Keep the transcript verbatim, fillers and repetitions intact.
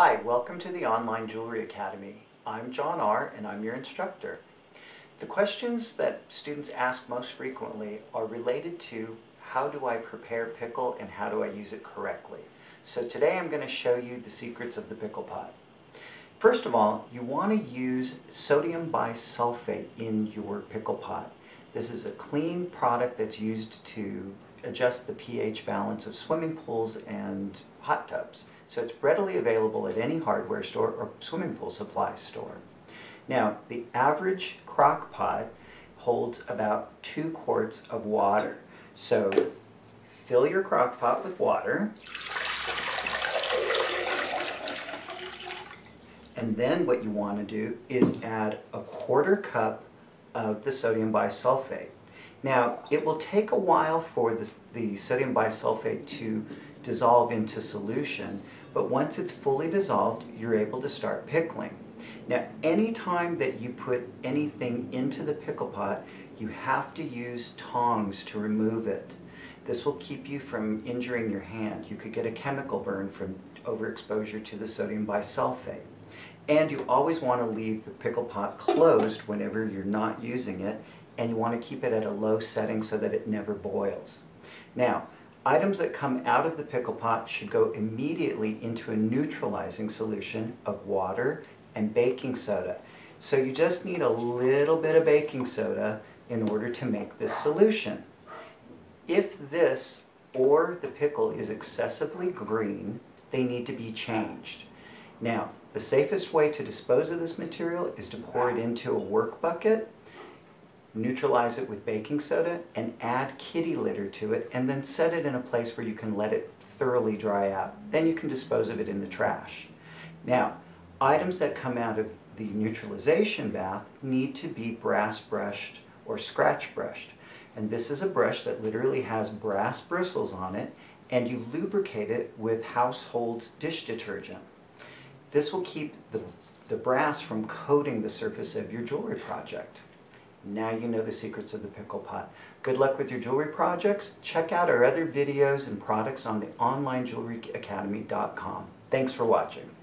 Hi, welcome to the Online Jewelry Academy. I'm John Ahr and I'm your instructor. The questions that students ask most frequently are related to how do I prepare pickle and how do I use it correctly. So today I'm going to show you the secrets of the pickle pot. First of all, you want to use sodium bisulfate in your pickle pot. This is a clean product that's used to adjust the pH balance of swimming pools and hot tubs. So it's readily available at any hardware store or swimming pool supply store. Now, the average crock pot holds about two quarts of water. So fill your crock pot with water. And then what you want to do is add a quarter cup of the sodium bisulfate. Now, it will take a while for the, the sodium bisulfate to dissolve into solution, but once it's fully dissolved, you're able to start pickling. Now, any time that you put anything into the pickle pot, you have to use tongs to remove it. This will keep you from injuring your hand. You could get a chemical burn from overexposure to the sodium bisulfate. And you always want to leave the pickle pot closed whenever you're not using it, and you want to keep it at a low setting so that it never boils. Now, items that come out of the pickle pot should go immediately into a neutralizing solution of water and baking soda. So you just need a little bit of baking soda in order to make this solution. If this or the pickle is excessively green, they need to be changed. Now, the safest way to dispose of this material is to pour it into a work bucket, neutralize it with baking soda, and add kitty litter to it, and then set it in a place where you can let it thoroughly dry out. Then you can dispose of it in the trash. Now, items that come out of the neutralization bath need to be brass brushed or scratch brushed. And this is a brush that literally has brass bristles on it, and you lubricate it with household dish detergent. This will keep the, the brass from coating the surface of your jewelry project. Now you know the secrets of the pickle pot. Good luck with your jewelry projects. Check out our other videos and products on the online jewelry academy dot com. Thanks for watching.